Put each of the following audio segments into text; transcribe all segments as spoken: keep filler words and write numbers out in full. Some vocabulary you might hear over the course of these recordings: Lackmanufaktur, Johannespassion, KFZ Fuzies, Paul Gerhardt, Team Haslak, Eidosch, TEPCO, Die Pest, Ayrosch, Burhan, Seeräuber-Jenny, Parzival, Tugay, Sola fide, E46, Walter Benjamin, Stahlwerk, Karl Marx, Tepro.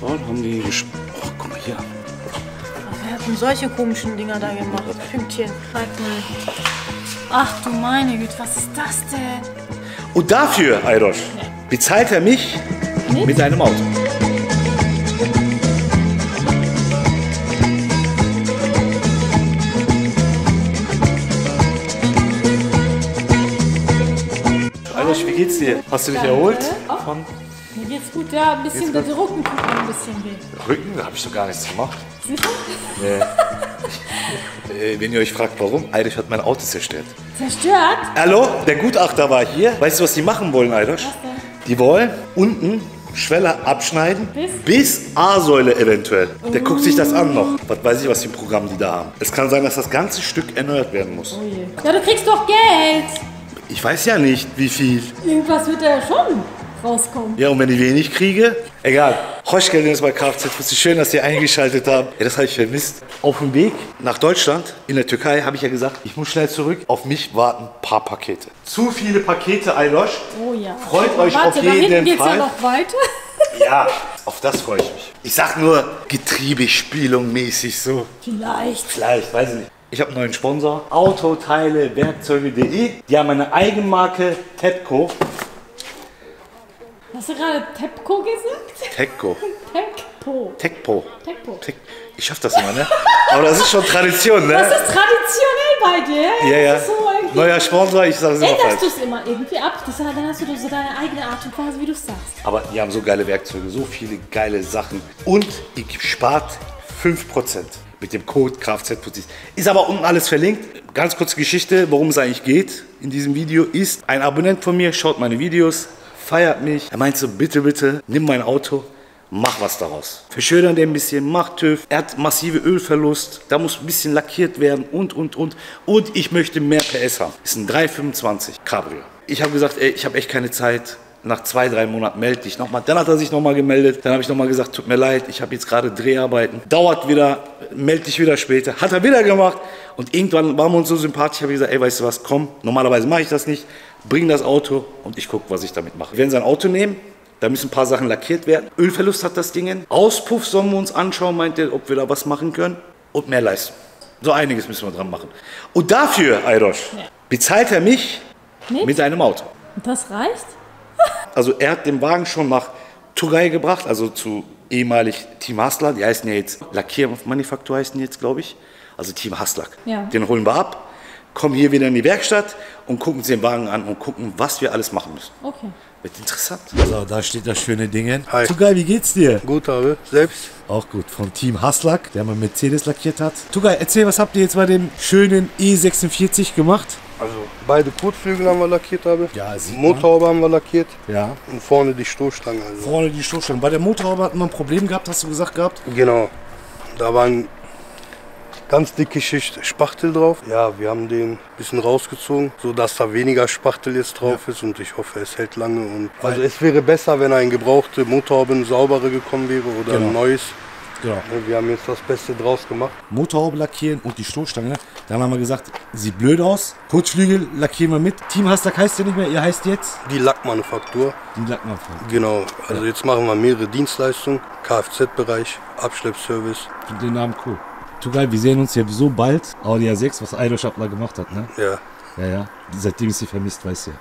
Und haben die gesprochen. Oh, guck mal hier. Wer hat denn solche komischen Dinger da gemacht? Pünktchen, halt mal. Ach du meine Güte, was ist das denn? Und dafür, Ayrosch, bezahlt er mich nicht? Mit einem Auto. Ayrosch, wie geht's dir? Hast du dich erholt? Von mir geht's gut, ja, ein bisschen der Rücken tut mir ein bisschen weh. Rücken? Da habe ich doch gar nichts gemacht. Sicher? Nee. Wenn ihr euch fragt, warum, Ayrosch hat mein Auto zerstört. Zerstört? Hallo, der Gutachter war hier. Weißt du, was die machen wollen, Ayrosch? Was denn? Die wollen unten Schwelle abschneiden, bis, bis A-Säule eventuell. Oh. Der guckt sich das an noch. Was weiß ich, was für ein Programm die da haben. Es kann sein, dass das ganze Stück erneuert werden muss. Oh je. Ja, du kriegst doch Geld. Ich weiß ja nicht, wie viel. Irgendwas wird da ja schon rauskommen. Ja, und wenn ich wenig kriege, egal. Hoş geldiniz bei K F Z Fuzies. Schön, dass ihr eingeschaltet habt. Ja, das habe ich vermisst. Auf dem Weg nach Deutschland, in der Türkei, habe ich ja gesagt, ich muss schnell zurück. Auf mich warten ein paar Pakete. Zu viele Pakete, Ayrosch. Oh ja. Freut euch auf jeden Fall. Warte, da hinten geht's ja noch weiter. Ja, auf das freue ich mich. Ich sag nur Getriebespülung mäßig so. Vielleicht. Vielleicht, weiß ich nicht. Ich habe einen neuen Sponsor. autoteilewerkzeuge punkt de. Die haben eine Eigenmarke TEPCO. Hast du gerade TEPCO gesagt? TEPCO. TEPCO. TEPCO. TEPCO. Ich schaff das immer, ne? Aber das ist schon Tradition, ne? Das ist traditionell bei dir. Ja, ja. So neuer Sponsor, ich sag's immer. Änderst du es immer irgendwie ab? Das, dann hast du so deine eigene Art und Weise, wie du es sagst. Aber die haben so geile Werkzeuge, so viele geile Sachen. Und ihr spart fünf Prozent mit dem Code K F Z Fuzies. Ist aber unten alles verlinkt. Ganz kurze Geschichte, worum es eigentlich geht in diesem Video, ist ein Abonnent von mir, schaut meine Videos, feiert mich. Er meinte so, bitte, bitte, nimm mein Auto, mach was daraus. Verschönern den ein bisschen, mach TÜV. Er hat massive Ölverlust, da muss ein bisschen lackiert werden und, und, und. Und ich möchte mehr P S haben. Ist ein drei fünfundzwanzig Cabrio. Ich habe gesagt, ey, ich habe echt keine Zeit. Nach zwei, drei Monaten melde dich nochmal. Dann hat er sich nochmal gemeldet. Dann habe ich nochmal gesagt, tut mir leid, ich habe jetzt gerade Dreharbeiten. Dauert wieder, melde dich wieder später. Hat er wieder gemacht. Und irgendwann waren wir uns so sympathisch. Habe ich gesagt, ey, weißt du was, komm, normalerweise mache ich das nicht. Bring das Auto und ich gucke, was ich damit mache. Wir werden sein Auto nehmen, da müssen ein paar Sachen lackiert werden. Ölverlust hat das Ding. Auspuff sollen wir uns anschauen, meint er, ob wir da was machen können. Und mehr Leistung. So einiges müssen wir dran machen. Und dafür, Ayrosch, ja, bezahlt er mich mit? mit einem Auto. Und das reicht? Also er hat den Wagen schon nach Türkei gebracht, also zu ehemalig Team Haslak. Die heißen ja jetzt, Lackmanufaktur heißen die jetzt, glaube ich. Also Team Haslak. Ja. Den holen wir ab. Kommen hier wieder in die Werkstatt und gucken uns den Wagen an und gucken, was wir alles machen müssen. Okay. Wird interessant. So, da steht das schöne Ding. Hi. Tugay, wie geht's dir? Gut, habe. Selbst? Auch gut. Von Team Haslak, der mal Mercedes lackiert hat. Tugay, erzähl, was habt ihr jetzt bei dem schönen E sechsundvierzig gemacht? Also, beide Kotflügel haben wir lackiert, habe. Ja, Motorhaube haben wir lackiert. Ja. Und vorne die Stoßstange. Also. Vorne die Stoßstange. Bei der Motorhaube hatten wir ein Problem gehabt, hast du gesagt gehabt? Genau. Da waren ganz dicke Schicht Spachtel drauf. Ja, wir haben den ein bisschen rausgezogen, sodass da weniger Spachtel jetzt drauf ja. ist und ich hoffe, es hält lange. Und also es wäre besser, wenn eine gebrauchte Motorhaube, eine saubere gekommen wäre oder genau. ein neues. Genau. Wir haben jetzt das Beste draus gemacht. Motorhaube lackieren und die Stoßstange. Dann haben wir gesagt, sieht blöd aus. Kurzflügel lackieren wir mit. Team Haslak heißt ja nicht mehr, ihr heißt jetzt? Die Lackmanufaktur. Die Lackmanufaktur. Genau. Also ja. jetzt machen wir mehrere Dienstleistungen. Kfz-Bereich, Abschleppservice. Und den Namen cool. Tugay, wir sehen uns ja so bald. Audi A sechs, was Ayrosch gemacht hat, ne? Ja. Ja, ja. Seitdem ist sie vermisst, weißt du ja.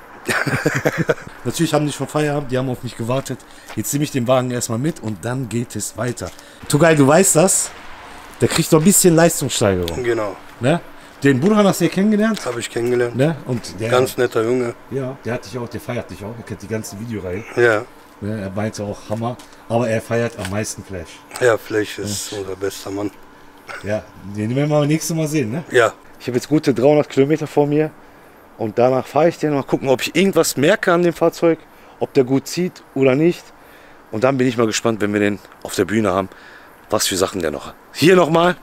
Natürlich haben die schon Feierabend, die haben auf mich gewartet. Jetzt nehme ich den Wagen erstmal mit und dann geht es weiter. Tugay, du weißt das, der kriegt noch ein bisschen Leistungssteigerung. Genau. Ne? Den Burhan hast du ja kennengelernt? Habe ich kennengelernt. Ne? Und der, ganz netter Junge. Ja, der hat dich auch, der feiert dich auch. Er kennt die ganze Videoreihe. Ja. Ne? Er meinte auch Hammer, aber er feiert am meisten Flash. Ja, Flash ist ja. unser bester Mann. Ja, den werden wir nächstes Mal sehen, ne? Ja. Ich habe jetzt gute dreihundert Kilometer vor mir und danach fahre ich den mal gucken, ob ich irgendwas merke an dem Fahrzeug, ob der gut zieht oder nicht. Und dann bin ich mal gespannt, wenn wir den auf der Bühne haben, was für Sachen der noch hat. Hier nochmal,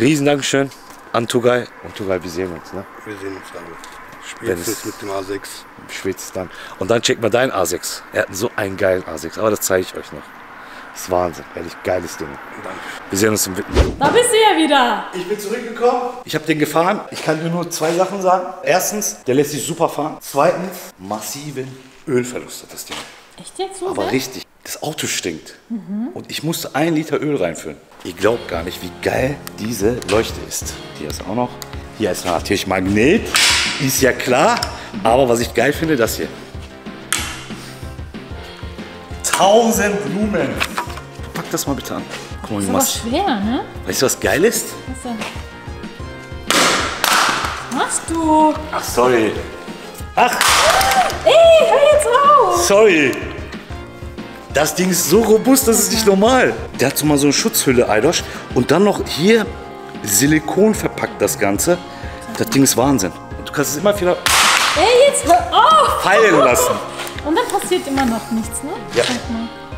riesen Dankeschön an Tugay. Und Tugay, wir sehen uns, ne? Wir sehen uns dann. Spätestens mit dem A sechs. Spätestens dann. Und dann checken wir deinen A sechs. Er hat so einen geilen A sechs, aber das zeige ich euch noch. Das ist Wahnsinn, ehrlich, geiles Ding. Wir sehen uns im Witten. Da bist du ja wieder. Ich bin zurückgekommen, ich habe den gefahren. Ich kann dir nur zwei Sachen sagen. Erstens, der lässt sich super fahren. Zweitens, massiven Ölverlust hat das Ding. Echt jetzt so? Aber richtig. Das Auto stinkt. Mhm. Und ich musste ein Liter Öl reinfüllen. Ihr glaubt gar nicht, wie geil diese Leuchte ist. Hier ist auch noch. Hier ist natürlich Magnet. Ist ja klar. Aber was ich geil finde, das hier. tausend Lumen. Pack das mal bitte an. Guck mal, wie machst du. Das ist aber schwer, ne? Weißt du, was geil ist? Was denn? Was machst du? Ach, sorry. Ach. Ey, hör jetzt auf. Sorry. Das Ding ist so robust, das ist nicht normal. Der hat so mal so eine Schutzhülle, Eidosch. Und dann noch hier Silikon verpackt das Ganze. Das Ding ist Wahnsinn. Und du kannst es immer wieder Ey, jetzt hör auf! fallen lassen. Und dann passiert immer noch nichts, ne? Ja.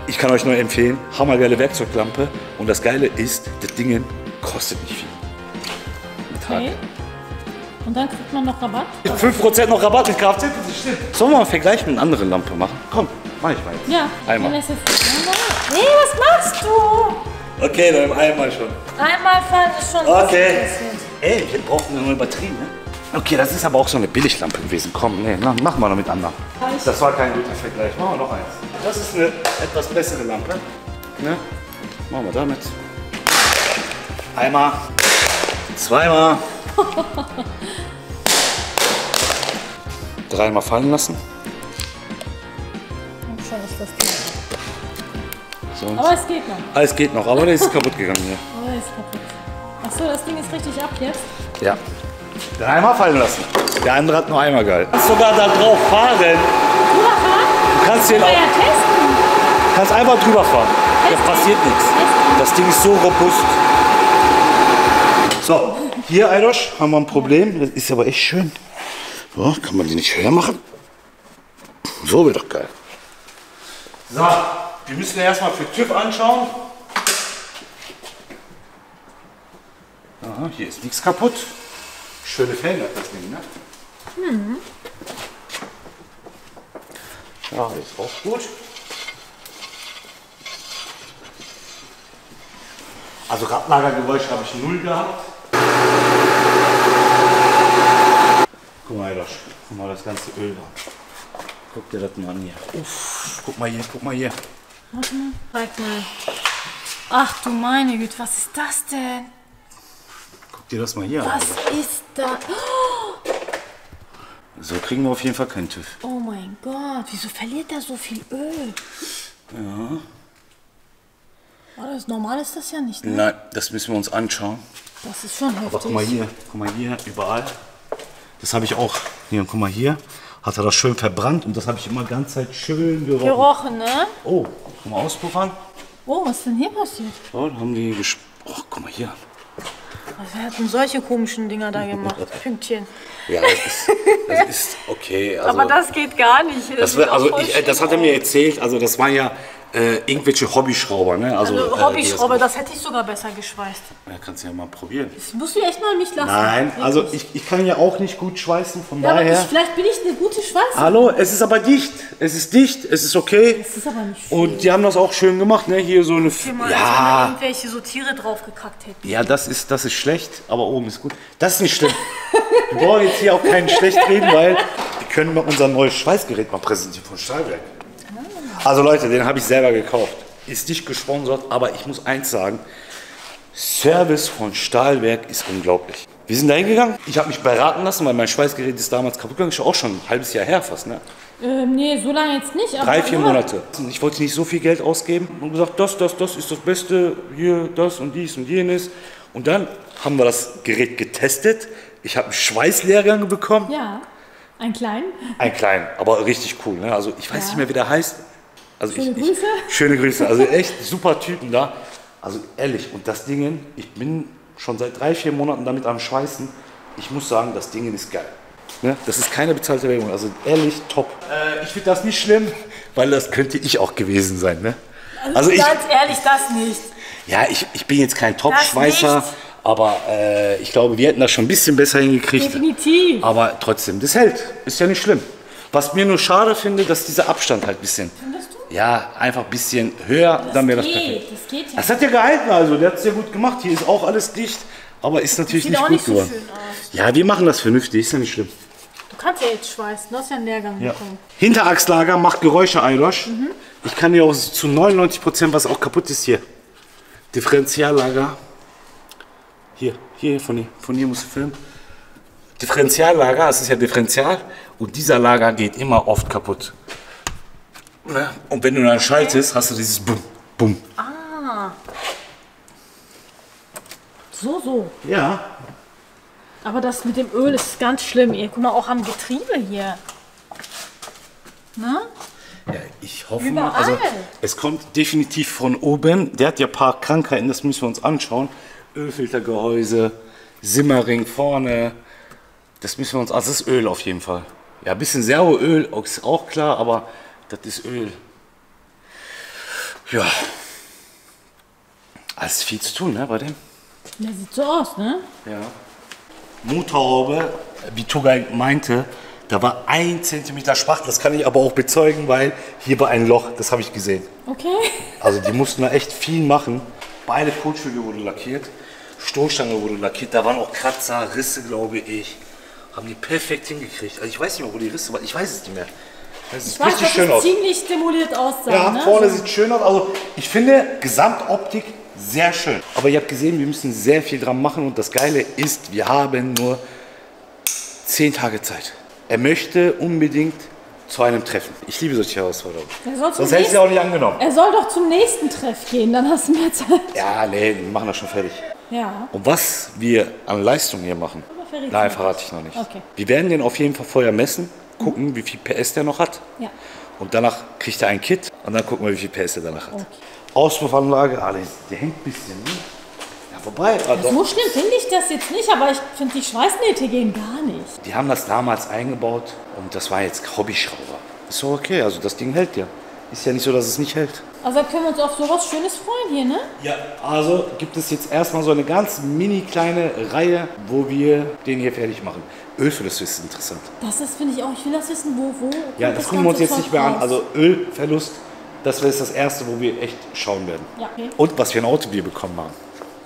Ich kann euch nur empfehlen, hammergeile Werkzeuglampe. Und das Geile ist, das Ding kostet nicht viel. Okay. Und dann kriegt man noch Rabatt? fünf Prozent noch Rabatt mit K F Z. Sollen wir mal einen Vergleich mit einer anderen Lampe machen? Komm. Mach ich mal jetzt. Ja, einmal. Jetzt nee, was machst du? Okay, dann einmal schon. Einmal fallen ist schon. Okay. Ey, wir brauchen eine neue Batterie, ne? Okay, das ist aber auch so eine Billiglampe gewesen. Komm, nee, na, mach mal noch mit anderen. Das war kein guter Vergleich. Machen wir noch eins. Das ist eine etwas bessere Lampe. Ne? Machen wir damit. Einmal. Zweimal. Dreimal fallen lassen. Das Sonst. Aber es geht noch. Ah, es geht noch, aber der ist kaputt gegangen hier. Aber der ist kaputt. Achso, das Ding ist richtig ab jetzt? Ja. Den einmal fallen lassen. Der andere hat nur einmal geil. Du kannst sogar da drauf fahren. Drüber fahren? Du kannst den auch. Ja, testen. Du kannst einfach drüber fahren. Testen. Da passiert nichts. Testen. Das Ding ist so robust. So, hier, Eidosch, haben wir ein Problem. Das ist aber echt schön. So, kann man die nicht höher machen? So wird doch geil. So, wir müssen erstmal für TÜV anschauen. Aha, hier ist nichts kaputt. Schöne Felgen hat das Ding, ne? Mhm. Ja, ist auch gut. Also Radlagergeräusch habe ich null gehabt. Guck mal, Josh, guck mal das ganze Öl da. Guck dir das mal an hier. Uff, guck mal hier, guck mal hier. Warte mal, zeig mal. Ach du meine Güte, was ist das denn? Guck dir das mal hier an. Was ist da? Oh! So kriegen wir auf jeden Fall keinen TÜV. Oh mein Gott, wieso verliert der so viel Öl? Ja. Oh, das normal ist das ja nicht, ne? Nein, das müssen wir uns anschauen. Das ist schon heftig. Aber guck mal hier, guck mal hier, überall. Das habe ich auch. Hier, guck mal hier. Hat er das schön verbrannt und das habe ich immer die ganze Zeit schön gerochen. Gerochen, ne? Oh, guck mal, Auspuff an. Oh, was ist denn hier passiert? Oh, da haben die gesp... Oh, guck mal hier. Wer hat denn solche komischen Dinger da gemacht? Pünktchen. Ja, das ist, das ist okay. Also, aber das geht gar nicht. Das, das, wird, also ich, das hat er mir erzählt, also das waren ja äh, irgendwelche Hobbyschrauber. Ne? Also, also Hobbyschrauber, äh, das, das hätte ich sogar besser geschweißt. Ja, kannst du ja mal probieren. Das musst du echt mal mich lassen. Nein, also ich, ich kann ja auch nicht gut schweißen, von ja, daher. Aber ich, vielleicht bin ich eine gute Schweißerin. Hallo, es ist aber dicht. Es ist dicht, es ist okay. Es ist aber nicht schön. Und die haben das auch schön gemacht, ne? Hier so eine... Ich mal, ja. Als wenn irgendwelche so Tiere draufgekackt hätten. Ja, das ist, das ist schlecht, aber oben ist gut. Das ist nicht schlimm. Wir brauchen jetzt hier auch keinen schlecht reden, weil wir können mal unser neues Schweißgerät mal präsentieren von Stahlwerk. Also Leute, den habe ich selber gekauft. Ist nicht gesponsert, aber ich muss eins sagen. Service von Stahlwerk ist unglaublich. Wir sind da hingegangen. Ich habe mich beraten lassen, weil mein Schweißgerät ist damals kaputt gegangen. Ist auch schon ein halbes Jahr her fast, ne? Ähm, nee, so lange jetzt nicht. Aber Drei, vier Monate. Ich wollte nicht so viel Geld ausgeben und gesagt, das, das, das ist das Beste. Hier, das und dies und jenes. Und dann haben wir das Gerät getestet. Ich habe einen Schweißlehrgang bekommen. Ja, einen kleinen. Einen kleinen, aber richtig cool. Ne? Also ich weiß ja. nicht mehr, wie der heißt. Also schöne ich, ich, Grüße. Schöne Grüße. Also echt super Typen da. Also ehrlich, und das Ding, ich bin schon seit drei, vier Monaten damit am Schweißen. Ich muss sagen, das Ding ist geil. Ne? Das ist keine bezahlte Werbung. Also ehrlich, top. Äh, ich finde das nicht schlimm, weil das könnte ich auch gewesen sein. Ne? Also, also ich, ganz ehrlich, das nicht. Ja, ich, ich bin jetzt kein Top-Schweißer. Aber äh, ich glaube, wir hätten das schon ein bisschen besser hingekriegt. Definitiv. Aber trotzdem, das hält. Ist ja nicht schlimm. Was mir nur schade finde, dass dieser Abstand halt ein bisschen... Findest du? Ja, einfach ein bisschen höher, das dann wäre das perfekt. Das geht ja. Das hat ja gehalten, also der hat es ja gut gemacht. Hier ist auch alles dicht, aber ist natürlich nicht gut geworden. Sieht auch nicht so schön aus. Ja, wir machen das vernünftig, ist ja nicht schlimm. Du kannst ja jetzt schweißen, du hast ja einen Leergang ja. bekommen. Hinterachslager macht Geräusche, Eilosch. Mhm. Ich kann dir auch zu neunundneunzig Prozent, was auch kaputt ist hier. Differentiallager. Hier, hier, von hier, von hier musst du filmen. Differentiallager, das ist ja Differential. Und dieser Lager geht immer oft kaputt. Und wenn du dann schaltest, hast du dieses Bumm, Bumm. Ah. So, so. Ja. Aber das mit dem Öl ist ganz schlimm. Ihr guck mal, auch am Getriebe hier. Ne? Ja, ich hoffe mal, also, es kommt definitiv von oben. Der hat ja ein paar Krankheiten, das müssen wir uns anschauen. Ölfiltergehäuse, Simmering vorne. Das müssen wir uns, also das ist Öl auf jeden Fall. Ja, ein bisschen Servoöl ist auch klar, aber das ist Öl. Ja. Also viel zu tun, ne, bei dem. Der sieht so aus, ne? Ja. Motorhaube, wie Tugay meinte, da war ein Zentimeter Spachtel. Das kann ich aber auch bezeugen, weil hier war ein Loch, das habe ich gesehen. Okay. Also die mussten da echt viel machen. Beide Kotflügel wurden lackiert, Stoßstange wurde lackiert, da waren auch Kratzer, Risse, glaube ich. Haben die perfekt hingekriegt. Also ich weiß nicht mehr, wo die Risse waren, ich weiß es nicht mehr. Das sieht richtig weiß, schön aus. Ziemlich stimuliert aussah. Ja, ne? Vorne sieht schön aus. Also ich finde Gesamtoptik sehr schön. Aber ihr habt gesehen, wir müssen sehr viel dran machen und das Geile ist, wir haben nur zehn Tage Zeit. Er möchte unbedingt zu einem Treffen. Ich liebe solche Herausforderungen. Sonst hätte ich sie auch nicht angenommen. Er soll doch zum nächsten Treff gehen, dann hast du mehr Zeit. Ja, nee, wir machen das schon fertig. Ja. Und was wir an Leistung hier machen, nein, verrate ich noch nicht. Okay. Wir werden den auf jeden Fall vorher messen, gucken, mhm. wie viel P S der noch hat. Ja. Und danach kriegt er ein Kit und dann gucken wir, wie viel P S der danach hat. Okay. Auspuffanlage, ah, der, der hängt ein bisschen. Ne? Ja, vorbei. Ah, so schlimm finde ich das jetzt nicht, aber ich finde, die Schweißnähte gehen gar nicht. Die haben das damals eingebaut und das war jetzt Hobbyschrauber. Ist doch okay, also das Ding hält ja. Ist ja nicht so, dass es nicht hält. Also können wir uns auf sowas Schönes freuen hier, ne? Ja, also gibt es jetzt erstmal so eine ganz mini kleine Reihe, wo wir den hier fertig machen. Ölverlust ist interessant. Das ist, finde ich auch, ich will das wissen, wo, wo. Ja, das gucken wir uns jetzt nicht mehr an. Also Ölverlust, das wäre jetzt das Erste, wo wir echt schauen werden. Ja, okay. Und was wir ein Autobier bekommen haben.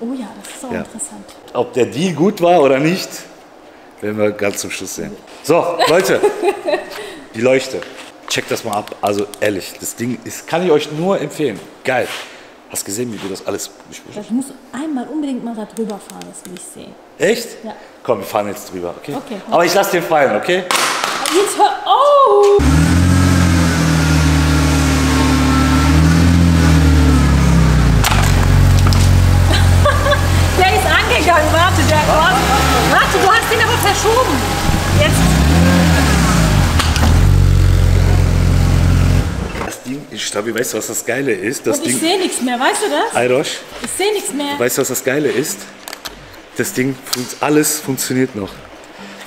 Oh ja, das ist auch ja. interessant. Ob der Deal gut war oder nicht, werden wir ganz zum Schluss sehen. So, Leute, die Leuchte. Checkt das mal ab, also ehrlich, das Ding ist, kann ich euch nur empfehlen. Geil. Hast gesehen, wie wir das alles besprechen? Ich muss einmal unbedingt mal da drüber fahren, das will ich sehen. Echt? Ja. Komm, wir fahren jetzt drüber, okay? Okay. Aber ich lasse den fallen, okay? Jetzt hör auf! Der ist angegangen, warte, der Gott. Warte, du hast den aber verschoben. Jetzt. Stabi, weißt du, was das Geile ist? Das und ich sehe nichts mehr, weißt du das? Eidosch, ich sehe nichts mehr. Weißt du, was das Geile ist? Das Ding, alles funktioniert noch.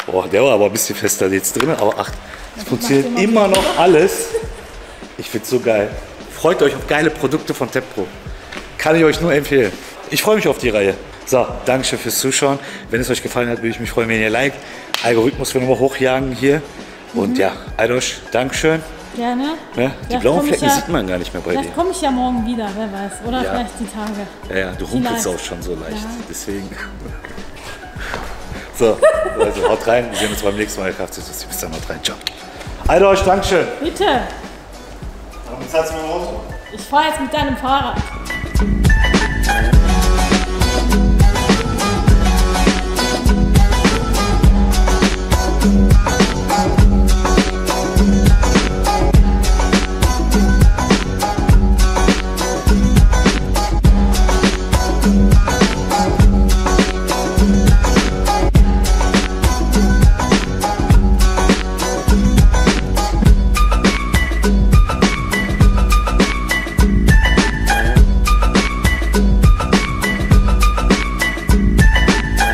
Boah, der war aber ein bisschen fester jetzt drin, aber ach, es funktioniert immer, immer noch alles. Ich find's so geil. Freut euch auf geile Produkte von Tepro. Kann ich euch nur empfehlen. Ich freue mich auf die Reihe. So, danke schön fürs Zuschauen. Wenn es euch gefallen hat, würde ich mich freuen, wenn ihr liked. Algorithmus will nochmal hochjagen hier. Und mhm. ja, Eidosch, Dankeschön. Gerne. Ja, die blauen Flecken ja, sieht man gar nicht mehr bei dir. Vielleicht komme ich ja morgen wieder, wer weiß. Oder ja. vielleicht die Tage. Ja, ja, du humpelst auch schon so leicht. Ja. Deswegen. So, also haut rein. Wir sehen uns beim nächsten Mal. K F Z Fuzies. Bis dann, haut rein. Ciao. Alter, euch Dankeschön. Bitte. Warum zahlst du mir ein Auto? Ich fahre jetzt mit deinem Fahrrad.